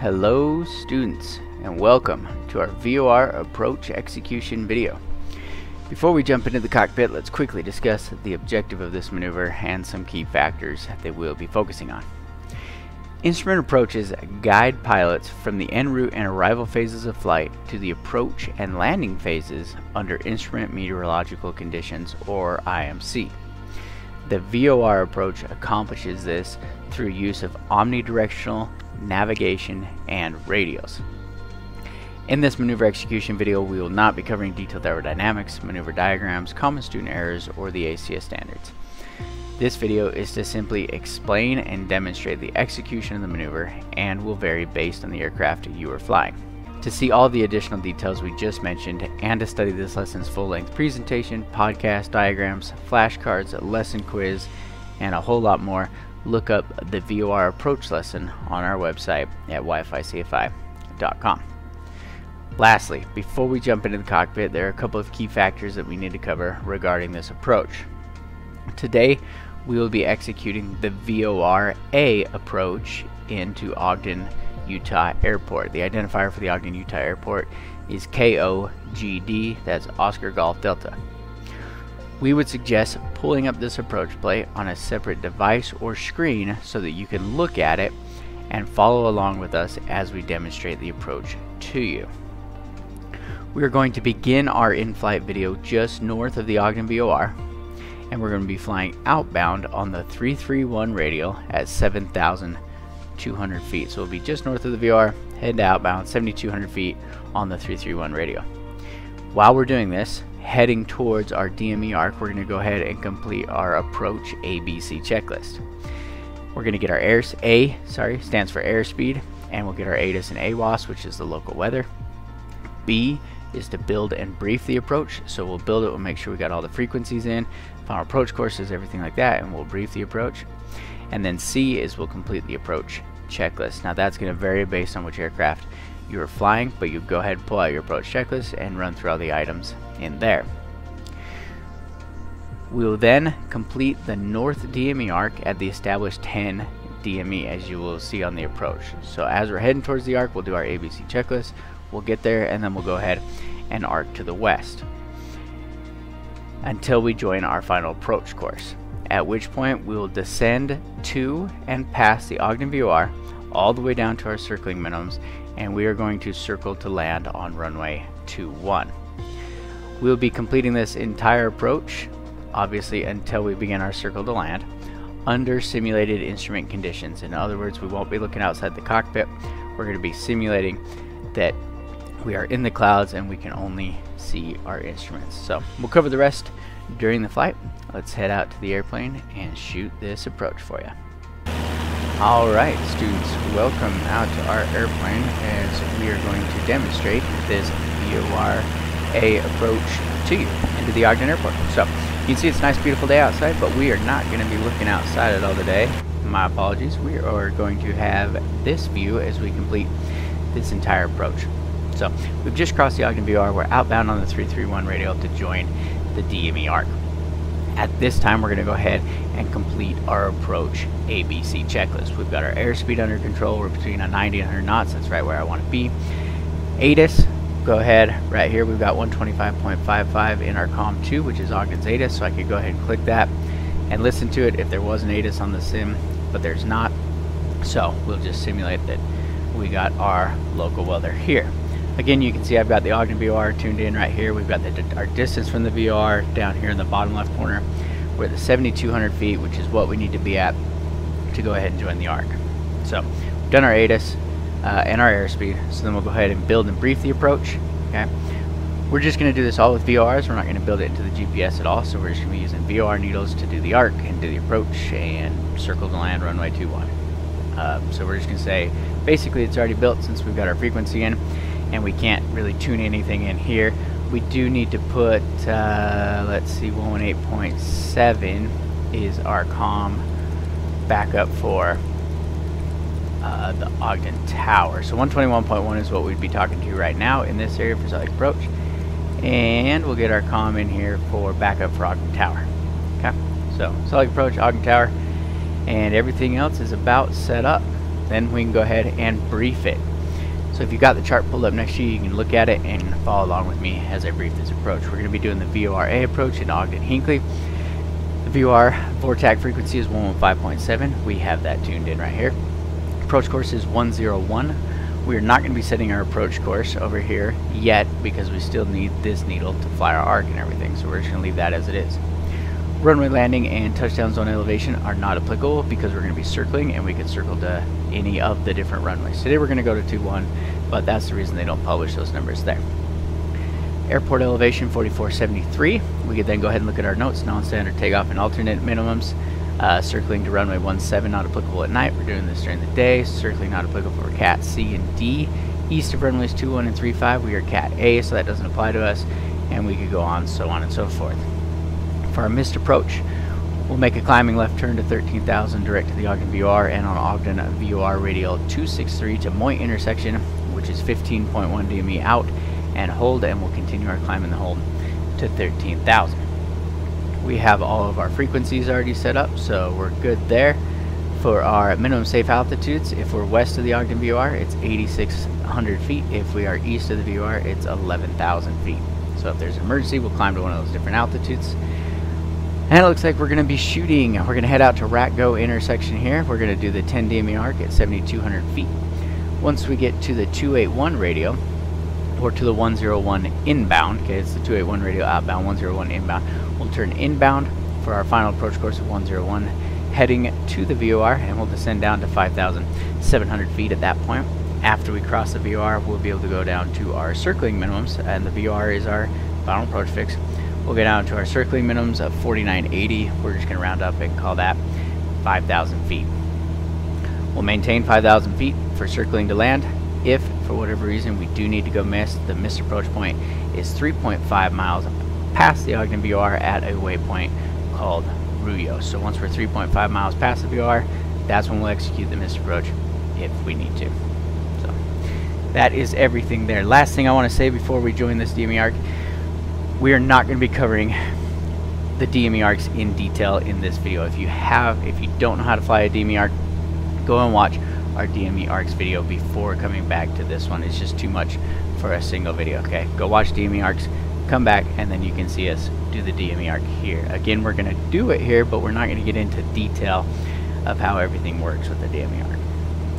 Hello students, and welcome to our VOR approach execution video. Before we jump into the cockpit, let's quickly discuss the objective of this maneuver and some key factors that we'll be focusing on. Instrument approaches guide pilots from the en route and arrival phases of flight to the approach and landing phases under instrument meteorological conditions, or IMC. The VOR approach accomplishes this through use of omnidirectional navigation and radios. In this maneuver execution video, we will not be covering detailed aerodynamics, maneuver diagrams, common student errors, or the ACS standards. This video is to simply explain and demonstrate the execution of the maneuver and will vary based on the aircraft you are flying. To see all the additional details we just mentioned and to study this lesson's full-length presentation, podcast, diagrams, flashcards, lesson quiz, and a whole lot more, look up the VOR approach lesson on our website at wificfi.com. Lastly, before we jump into the cockpit, there are a couple of key factors that we need to cover regarding this approach. Today, we will be executing the VOR A approach into Ogden, Utah Airport. The identifier for the Ogden, Utah Airport is KOGD, that's Oscar Golf Delta. We would suggest pulling up this approach plate on a separate device or screen so that you can look at it and follow along with us as we demonstrate the approach to you. We are going to begin our in-flight video just north of the Ogden VOR, and we're going to be flying outbound on the 331 radial at 7,200 feet. So we'll be just north of the VOR, head to outbound, 7,200 feet on the 331 radial. While we're doing this, heading towards our DME arc, we're going to go ahead and complete our approach ABC checklist. We're going to get our A stands for airspeed, and we'll get our ATIS and AWOS, which is the local weather. B is to build and brief the approach, so we'll build it, we'll make sure we got all the frequencies in, final approach courses, everything like that, and we'll brief the approach. And then C is we'll complete the approach checklist. Now that's going to vary based on which aircraft you're flying, but you go ahead and pull out your approach checklist and run through all the items in there. We will then complete the north DME arc at the established 10 DME, as you will see on the approach. So as we're heading towards the arc, we'll do our ABC checklist, we'll get there, and then we'll go ahead and arc to the west until we join our final approach course, at which point we will descend to and past the Ogden VOR all the way down to our circling minimums, and we are going to circle to land on runway 21. We'll be completing this entire approach, obviously, until we begin our circle to land under simulated instrument conditions. In other words, we won't be looking outside the cockpit. We're going to be simulating that we are in the clouds and we can only see our instruments. So we'll cover the rest during the flight. Let's head out to the airplane and shoot this approach for you. All right, students, welcome out to our airplane as we are going to demonstrate this VOR A approach to you into the Ogden Airport. So you can see it's a nice, beautiful day outside, but we are not going to be looking outside at all today. My apologies. We are going to have this view as we complete this entire approach. So we've just crossed the Ogden VOR. We're outbound on the 331 radial to join the DME arc. At this time, we're going to go ahead and complete our approach ABC checklist. We've got our airspeed under control. We're between 90 and 100 knots. That's right where I want to be. ATIS, go ahead right here. We've got 125.55 in our COM 2, which is Ogden's ATIS. So I could go ahead and click that and listen to it if there was an ATIS on the sim, but there's not. So we'll just simulate that we got our local weather here. Again, you can see I've got the Ogden VOR tuned in right here. We've got our distance from the VOR down here in the bottom left corner. We're at the 7,200 feet, which is what we need to be at to go ahead and join the arc. So we've done our ATIS and our airspeed. So then we'll go ahead and build and brief the approach. Okay, we're just going to do this all with VORs. We're not going to build it into the GPS at all. So we're just going to be using VOR needles to do the arc and do the approach and circle to land runway 21. So we're just going to say, basically, it's already built since we've got our frequency in, and we can't really tune anything in here. We do need to put, let's see, 118.7 is our COM backup for the Ogden Tower. So 121.1 is what we'd be talking to right now in this area for Southern Approach. And we'll get our COM in here for backup for Ogden Tower. Okay, so Southern Approach, Ogden Tower, and everything else is about set up. then we can go ahead and brief it. So if you've got the chart pulled up next to you, you can look at it and follow along with me as I brief this approach. We're going to be doing the VORA approach in Ogden-Hinckley. The VOR VORTAC frequency is 115.7. We have that tuned in right here. Approach course is 101. We're not going to be setting our approach course over here yet because we still need this needle to fly our arc and everything, so we're just going to leave that as it is. Runway landing and touchdown zone elevation are not applicable because we're going to be circling, and we can circle to any of the different runways. Today we're going to go to 21, but that's the reason they don't publish those numbers there. Airport elevation 4473. We could then go ahead and look at our notes, non-standard takeoff and alternate minimums. Circling to runway 17, not applicable at night. We're doing this during the day. Circling not applicable for CAT C and D. East of runways 21 and 35, we are CAT A, so that doesn't apply to us. And we could go on, so on and so forth. For our missed approach, we'll make a climbing left turn to 13,000 direct to the Ogden VOR, and on Ogden VOR radial 263 to Moyt intersection, which is 15.1 DME out, and hold, and we'll continue our climb in the hold to 13,000. We have all of our frequencies already set up, so we're good there. For our minimum safe altitudes, if we're west of the Ogden VOR, it's 8,600 feet. If we are east of the VOR, it's 11,000 feet. So if there's an emergency, we'll climb to one of those different altitudes. And it looks like we're going to be shooting. We're going to head out to Ratgo intersection here. We're going to do the 10 DME arc at 7,200 feet. Once we get to the 281 radio, or to the 101 inbound, okay, it's the 281 radio outbound, 101 inbound, we'll turn inbound for our final approach course of 101, heading to the VOR, and we'll descend down to 5,700 feet at that point. After we cross the VOR, we'll be able to go down to our circling minimums, and the VOR is our final approach fix. We'll get down to our circling minimums of 4980. We're just going to round up and call that 5,000 feet. We'll maintain 5,000 feet for circling to land. If, for whatever reason, we do need to go miss, the missed approach point is 3.5 miles past the Ogden VOR at a waypoint called Ruyo. So once we're 3.5 miles past the VOR, that's when we'll execute the missed approach if we need to. So that is everything there. Last thing I want to say before we join this DME arc, we are not going to be covering the DME arcs in detail in this video. If you don't know how to fly a DME arc, go and watch our DME arcs video before coming back to this one. It's just too much for a single video. Okay, go watch DME arcs, come back, and then you can see us do the DME arc here. Again, we're gonna do it here, but we're not gonna get into detail of how everything works with the DME arc.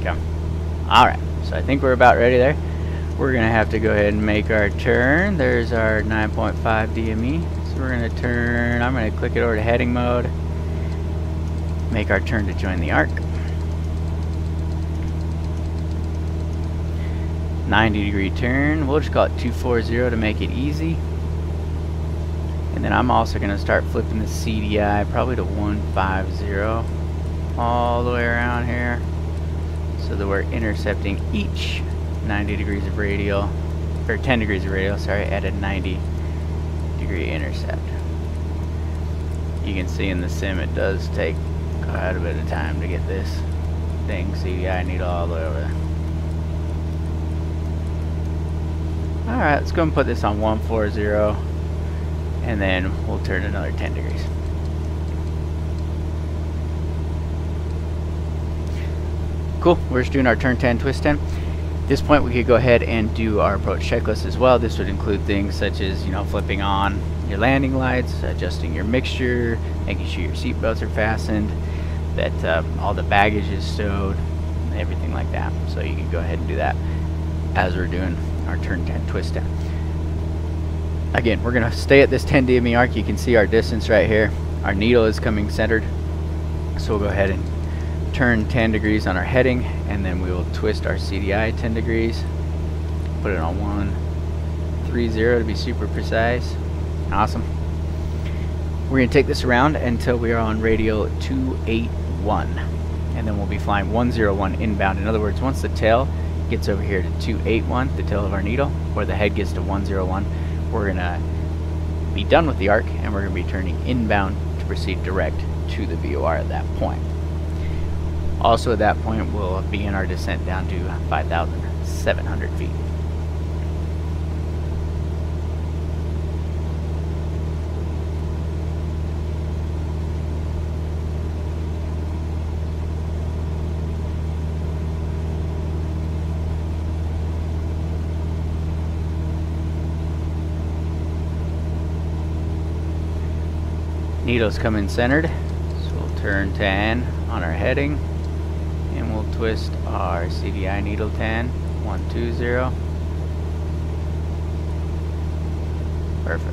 Okay, all right, so I think we're about ready there. We're gonna have to go ahead and make our turn. There's our 9.5 DME. So we're gonna turn, I'm gonna click it over to heading mode, make our turn to join the arc. 90-degree turn, we'll just call it 240 to make it easy. And then I'm also going to start flipping the CDI probably to 150 all the way around here so that we're intercepting each 90 degrees of radial, or 10 degrees of radial, sorry, at a 90-degree intercept. You can see in the sim it does take quite a bit of time to get this thing CDI needle all the way over there. Alright, let's go and put this on 140, and then we'll turn another 10 degrees. Cool, we're just doing our turn 10, twist 10. At this point we could go ahead and do our approach checklist as well. This would include things such as, you know, flipping on your landing lights, adjusting your mixture, making sure your seat belts are fastened, that all the baggage is stowed, everything like that. So you can go ahead and do that as we're doing our turn 10 twist down. Again, we're gonna stay at this 10 DME arc. You can see our distance right here. Our needle is coming centered, so we'll go ahead and turn 10 degrees on our heading, and then we will twist our CDI 10 degrees, put it on 130 to be super precise. Awesome. We're gonna take this around until we are on radial 281, and then we'll be flying 101 inbound. In other words, once the tail gets over here to 281, the tail of our needle, or the head gets to 101, we're gonna be done with the arc, and we're gonna be turning inbound to proceed direct to the VOR at that point. Also at that point, we'll begin our descent down to 5,700 feet. Needle's coming centered, so we'll turn tan on our heading and we'll twist our CDI needle tan 120. Perfect.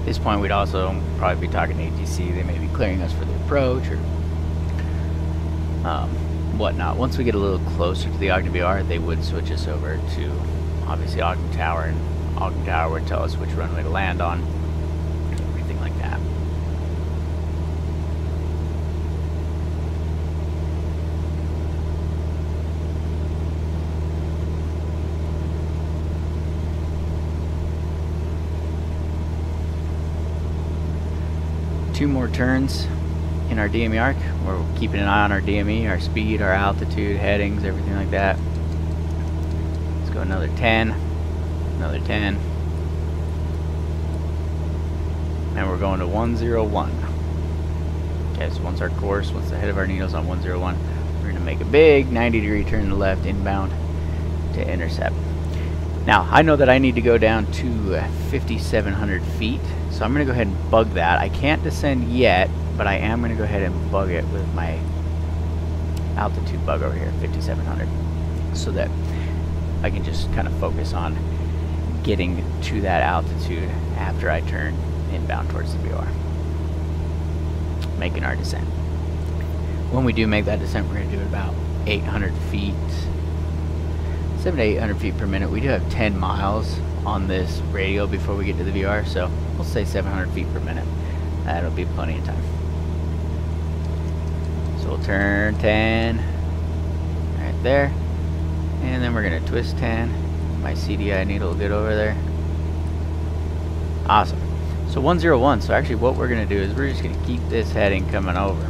At this point, we'd also probably be talking to ATC. They may be clearing us for the approach or whatnot. Once we get a little closer to the Ogden VR, they would switch us over to obviously Ogden Tower, and Ogden Tower would tell us which runway to land on, everything like that. Two more turns in our DME arc. We're keeping an eye on our DME, our speed, our altitude, headings, everything like that. Let's go another 10, another 10. And we're going to 101. Okay, so once our course, once the head of our needle's on 101, we're gonna make a big 90-degree turn to the left inbound to intercept. Now, I know that I need to go down to 5,700 feet, so I'm going to go ahead and bug that. I can't descend yet, but I am going to go ahead and bug it with my altitude bug over here, 5,700, so that I can just kind of focus on getting to that altitude after I turn inbound towards the VOR, making our descent. When we do make that descent, we're going to do it about 800 feet. 700 to 800 feet per minute. We do have 10 miles on this radio before we get to the VR, so we'll say 700 feet per minute. That'll be plenty of time. So we'll turn 10 right there, and then we're gonna twist 10. My CDI needle will get over there. Awesome. So 101. So actually, what we're gonna do is we're just gonna keep this heading coming over.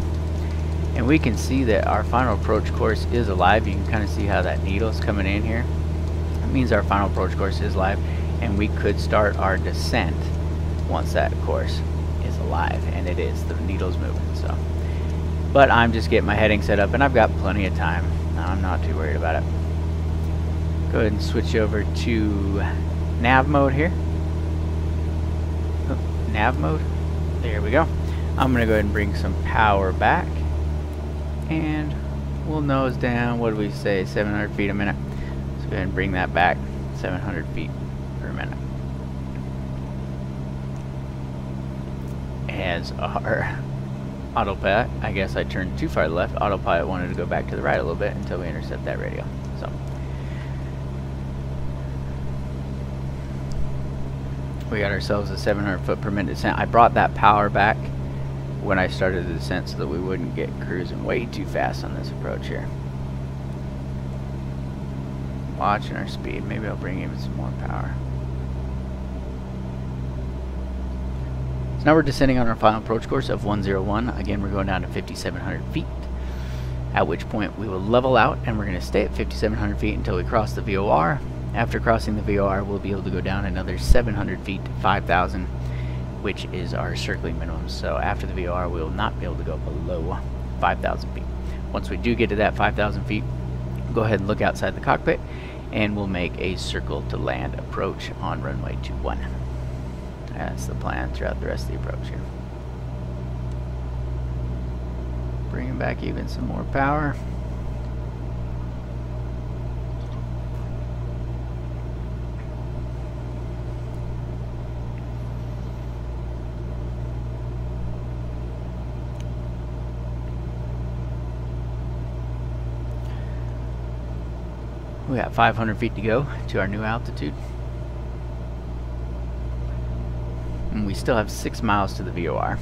And we can see that our final approach course is alive. You can kind of see how that needle is coming in here. That means our final approach course is live, and we could start our descent once that course is alive, and it is. The needle's moving, so. But I'm just getting my heading set up, and I've got plenty of time. I'm not too worried about it. Go ahead and switch over to nav mode here. Oh, nav mode. There we go. I'm gonna go ahead and bring some power back. And we'll nose down, what do we say, 700 feet a minute. So go ahead and bring that back, 700 feet per minute. As our autopilot, I guess I turned too far left. Autopilot wanted to go back to the right a little bit until we intercept that radio. So we got ourselves a 700 foot per minute descent. I brought that power back when I started the descent so that we wouldn't get cruising way too fast on this approach here. Watching our speed. Maybe I'll bring even some more power. So now we're descending on our final approach course of 101. Again, we're going down to 5,700 feet, at which point we will level out, and we're going to stay at 5,700 feet until we cross the VOR. After crossing the VOR, we'll be able to go down another 700 feet to 5,000, which is our circling minimum. So after the VOR, we will not be able to go below 5,000 feet. Once we do get to that 5,000 feet, go ahead and look outside the cockpit, and we'll make a circle to land approach on runway 21. That's the plan throughout the rest of the approach here. Bringing back even some more power. We got 500 feet to go to our new altitude. And we still have 6 miles to the VOR.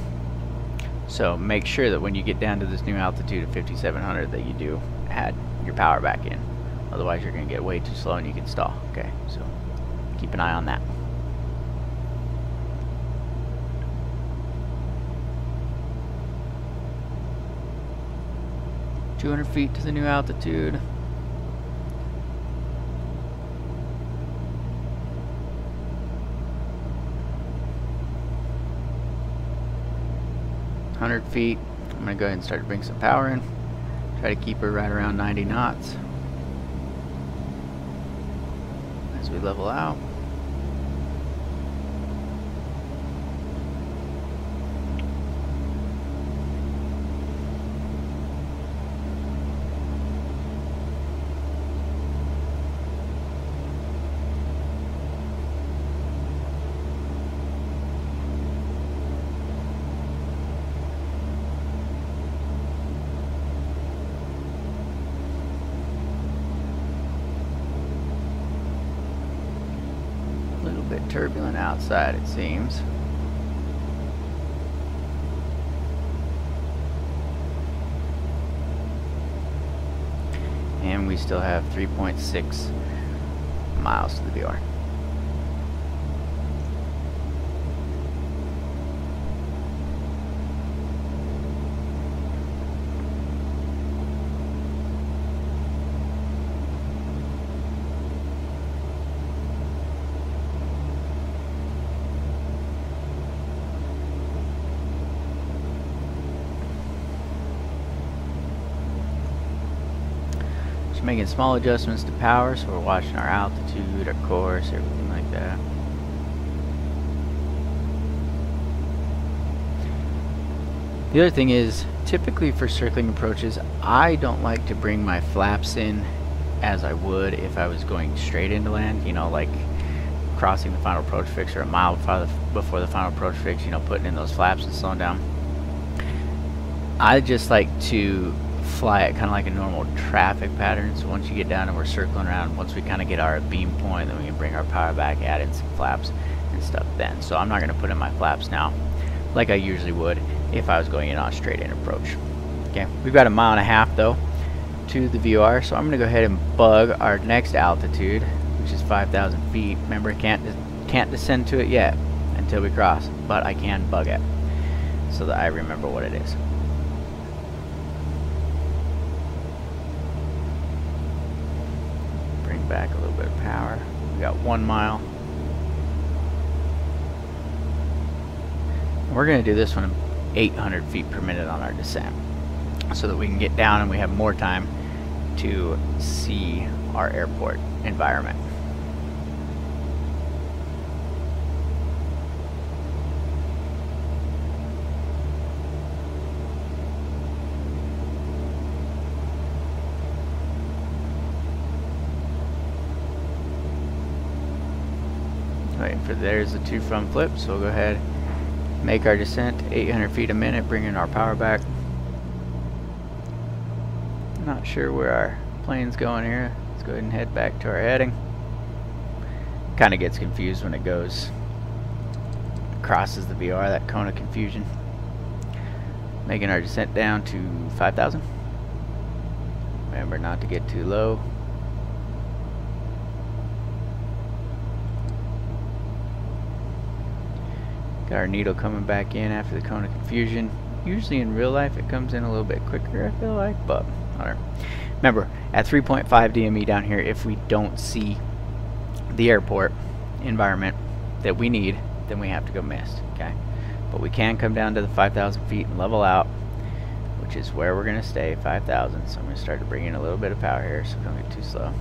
So make sure that when you get down to this new altitude of 5,700 that you do add your power back in. Otherwise you're going to get way too slow and you can stall. Okay, so keep an eye on that. Two 200 feet to the new altitude. Feet. I'm going to go ahead and start to bring some power in. Try to keep her right around 90 knots. we level out. Turbulent outside, it seems. And we still have 3.6 miles to the VOR. Making small adjustments to power, so we're watching our altitude, our course, everything like that. The other thing is, typically for circling approaches, I don't like to bring my flaps in as I would if I was going straight into land, you know, like crossing the final approach fix or a mile before the final approach fix, you know, putting in those flaps and slowing down. I just like to fly it kind of like a normal traffic pattern. So once you get down and we're circling around, once we kind of get our beam point, then we can bring our power back, add in some flaps and stuff then. So I'm not going to put in my flaps now like I usually would if I was going in on a straight in approach. Okay, we've got a mile and a half though to the VOR, so I'm going to go ahead and bug our next altitude, which is 5,000 feet. Remember, can't descend to it yet until we cross, but I can bug it so that I remember what it is. Back a little bit of power. We got 1 mile. We're going to do this one 800 feet per minute on our descent so that we can get down and we have more time to see our airport environment. There's the two front flips, so we'll go ahead, make our descent 800 feet a minute, bringing our power back. Not sure where our plane's going here. Let's go ahead and head back to our heading. Kind of gets confused when it goes, crosses the VOR, that cone of confusion. Making our descent down to 5,000. Remember not to get too low. Got our needle coming back in after the cone of confusion. Usually in real life it comes in a little bit quicker, I feel like, but I don't know. Remember, at 3.5 DME down here, if we don't see the airport environment that we need, then we have to go mist, okay? But we can come down to the 5,000 feet and level out, which is where we're gonna stay, 5,000. So I'm gonna start to bring in a little bit of power here, so don't get too slow.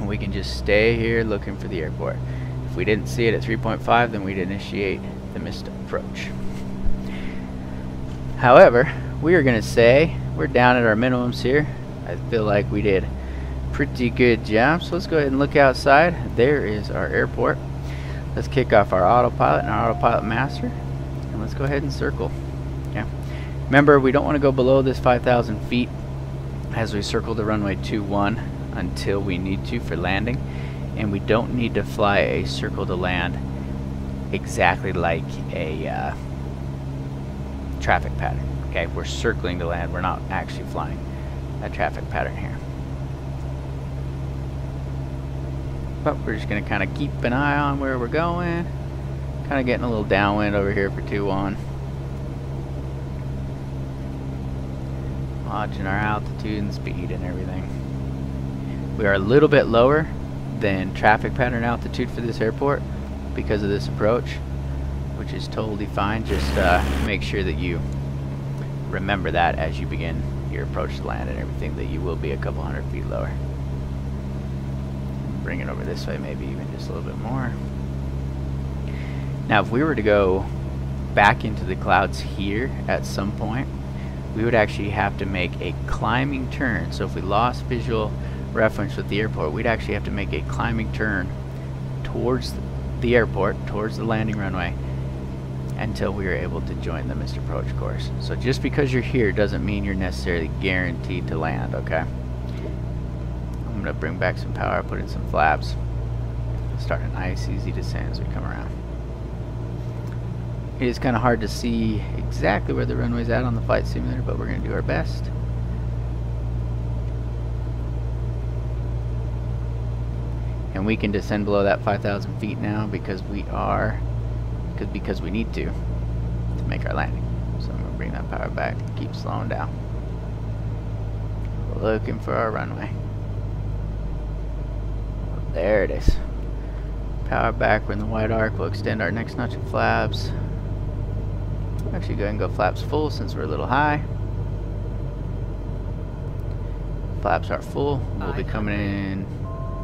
We can just stay here looking for the airport. If we didn't see it at 3.5, then we'd initiate the missed approach. However, we are going to say we're down at our minimums here. I feel like we did pretty good job. So let's go ahead and look outside. There is our airport. Let's kick off our autopilot and our autopilot master, and let's go ahead and circle. Yeah. Remember, we don't want to go below this 5,000 feet as we circle the runway 21. Until we need to for landing, and we don't need to fly a circle to land exactly like a traffic pattern. Okay, we're circling to land, we're not actually flying a traffic pattern here, but we're just going to kind of keep an eye on where we're going, kind of getting a little downwind over here for 2-1, watching our altitude and speed and everything. We are a little bit lower than traffic pattern altitude for this airport because of this approach, which is totally fine. Just make sure that you remember that as you begin your approach to land and everything, that you will be a couple hundred feet lower. Bring it over this way, maybe even just a little bit more. Now if we were to go back into the clouds here at some point, we would actually have to make a climbing turn. So if we lost visual reference with the airport, we'd actually have to make a climbing turn towards the airport, towards the landing runway, until we are able to join the missed approach course. So just because you're here doesn't mean you're necessarily guaranteed to land, okay? I'm going to bring back some power, put in some flaps, start a nice easy descent as we come around. It is kind of hard to see exactly where the runway's at on the flight simulator, but we're going to do our best. And we can descend below that 5,000 feet now because we are, because we need to make our landing. So I'm going to bring that power back, keep slowing down. Looking for our runway. There it is. Power back, we're in the wide arc, we'll extend our next notch of flaps. Actually go ahead and go flaps full since we're a little high. Flaps are full, we'll be coming in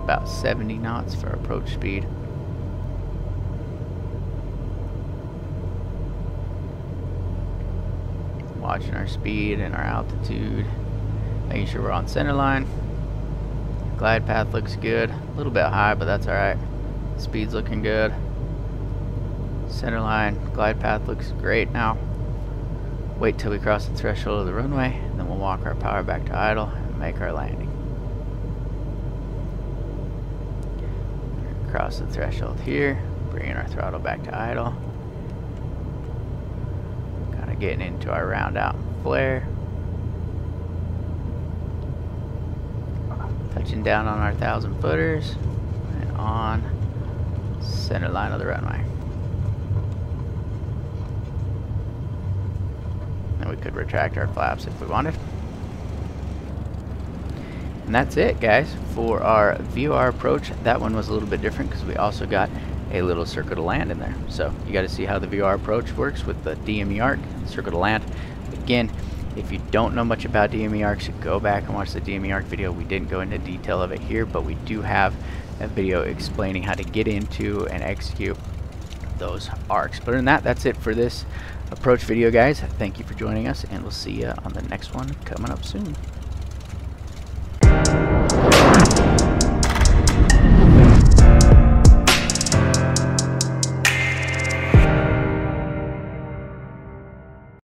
about 70 knots for approach speed. Watching our speed and our altitude, making sure we're on center line. Glide path looks good, a little bit high, but that's alright. Speed's looking good. Center line, glide path looks great now. Wait till we cross the threshold of the runway, and then we'll walk our power back to idle and make our landing. Cross the threshold here, bringing our throttle back to idle. Kind of getting into our round out flare. Touching down on our 1,000 footers and on center line of the runway. And we could retract our flaps if we wanted. And that's it, guys, for our VOR approach. That one was a little bit different because we also got a little circle to land in there. So you got to see how the VOR approach works with the DME arc, circle to land. Again, if you don't know much about DME arcs, go back and watch the DME arc video. We didn't go into detail of it here, but we do have a video explaining how to get into and execute those arcs. But other than that, that's it for this approach video, guys. Thank you for joining us, and we'll see you on the next one coming up soon.